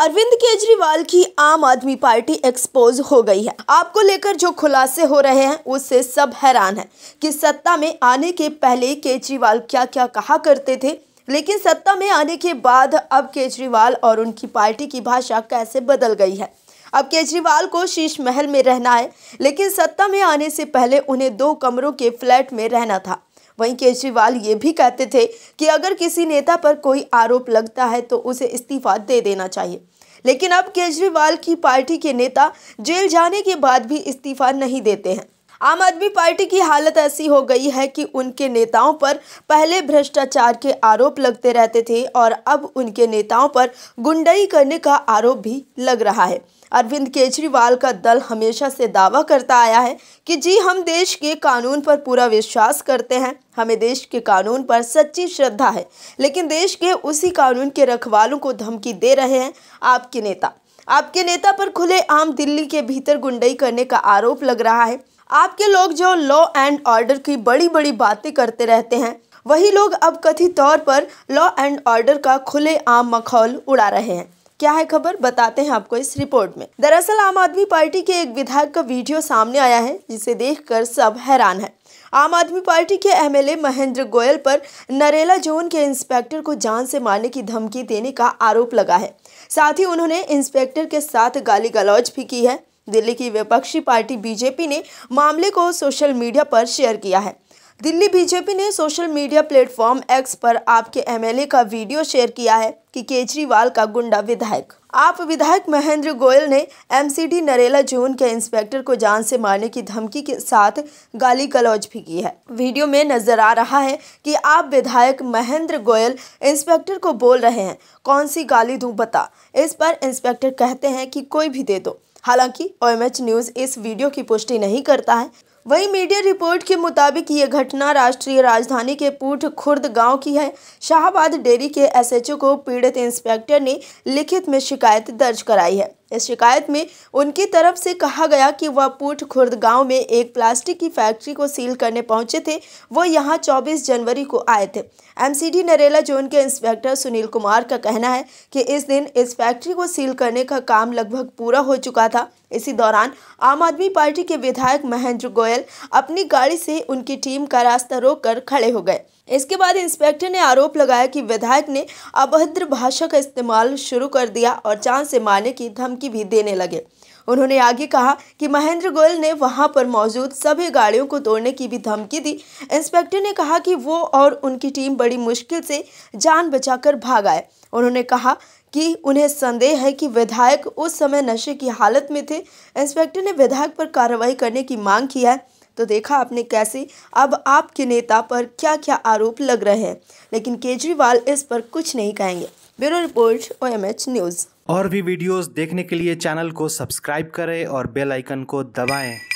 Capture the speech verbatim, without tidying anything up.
अरविंद केजरीवाल की आम आदमी पार्टी एक्सपोज हो गई है। आपको लेकर जो खुलासे हो रहे हैं उससे सब हैरान हैं कि सत्ता में आने के पहले केजरीवाल क्या क्या कहा करते थे, लेकिन सत्ता में आने के बाद अब केजरीवाल और उनकी पार्टी की भाषा कैसे बदल गई है। अब केजरीवाल को शीश महल में रहना है, लेकिन सत्ता में आने से पहले उन्हें दो कमरों के फ्लैट में रहना था। वहीं केजरीवाल ये भी कहते थे कि अगर किसी नेता पर कोई आरोप लगता है तो उसे इस्तीफा दे देना चाहिए, लेकिन अब केजरीवाल की पार्टी के नेता जेल जाने के बाद भी इस्तीफा नहीं देते हैं। आम आदमी पार्टी की हालत ऐसी हो गई है कि उनके नेताओं पर पहले भ्रष्टाचार के आरोप लगते रहते थे और अब उनके नेताओं पर गुंडई करने का आरोप भी लग रहा है। अरविंद केजरीवाल का दल हमेशा से दावा करता आया है कि जी हम देश के कानून पर पूरा विश्वास करते हैं, हमें देश के कानून पर सच्ची श्रद्धा है, लेकिन देश के उसी कानून के रखवालों को धमकी दे रहे हैं आपके नेता। आपके नेता पर खुलेआम दिल्ली के भीतर गुंडई करने का आरोप लग रहा है। आपके लोग जो लॉ एंड ऑर्डर की बड़ी बड़ी बातें करते रहते हैं, वही लोग अब कथित तौर पर लॉ एंड ऑर्डर का खुलेआम मखौल उड़ा रहे हैं। क्या है खबर, बताते हैं आपको इस रिपोर्ट में। दरअसल आम आदमी पार्टी के एक विधायक का वीडियो सामने आया है जिसे देखकर सब हैरान है। आम आदमी पार्टी के एमएलए महेंद्र गोयल पर नरेला जोन के इंस्पेक्टर को जान से मारने की धमकी देने का आरोप लगा है। साथ ही उन्होंने इंस्पेक्टर के साथ गाली गलौज भी की है। दिल्ली की विपक्षी पार्टी बीजेपी ने मामले को सोशल मीडिया पर शेयर किया है। दिल्ली बीजेपी ने सोशल मीडिया प्लेटफॉर्म एक्स पर आपके एमएलए का वीडियो शेयर किया है कि केजरीवाल का गुंडा विधायक आप विधायक महेंद्र गोयल ने एमसीडी नरेला जोन के इंस्पेक्टर को जान से मारने की धमकी के साथ गाली गलौज भी की है। वीडियो में नजर आ रहा है कि आप विधायक महेंद्र गोयल इंस्पेक्टर को बोल रहे हैं, कौन सी गाली दूं बता। इस पर इंस्पेक्टर कहते हैं कि कोई भी दे दो। हालांकि ओएमएच न्यूज़ इस वीडियो की पुष्टि नहीं करता है। वहीं मीडिया रिपोर्ट के मुताबिक ये घटना राष्ट्रीय राजधानी के पूठ खुर्द गांव की है। शाहबाद डेयरी के एसएचओ को पीड़ित इंस्पेक्टर ने लिखित में शिकायत दर्ज कराई है। इस शिकायत में उनकी तरफ से कहा गया कि वह पूठ खुर्द गांव में एक प्लास्टिक की फैक्ट्री को सील करने पहुंचे थे। वो यहां चौबीस जनवरी को आए थे। एमसीडी नरेला जोन के इंस्पेक्टर सुनील कुमार का कहना है कि इस दिन इस फैक्ट्री को सील करने का काम लगभग पूरा हो चुका था। इसी दौरान आम आदमी पार्टी के विधायक महेंद्र गोयल अपनी गाड़ी से उनकी टीम का रास्ता रोककर खड़े हो गए। इसके बाद इंस्पेक्टर ने आरोप लगाया कि विधायक ने अभद्र भाषा का इस्तेमाल शुरू कर दिया और जान से मारने की धमकी भी देने लगे। उन्होंने आगे कहा कि महेंद्र गोयल ने वहां पर मौजूद सभी गाड़ियों को तोड़ने की भी धमकी दी। इंस्पेक्टर ने कहा कि वो और उनकी टीम बड़ी मुश्किल से जान बचाकर भाग आए। उन्होंने कहा कि उन्हें संदेह है कि विधायक उस समय नशे की हालत में थे। इंस्पेक्टर ने विधायक पर कार्रवाई करने की मांग की है। तो देखा आपने कैसे अब आपके नेता पर क्या क्या आरोप लग रहे हैं, लेकिन केजरीवाल इस पर कुछ नहीं कहेंगे। Bureau report, OMH news. और भी वीडियोस देखने के लिए चैनल को सब्सक्राइब करें और बेल आइकन को दबाएं।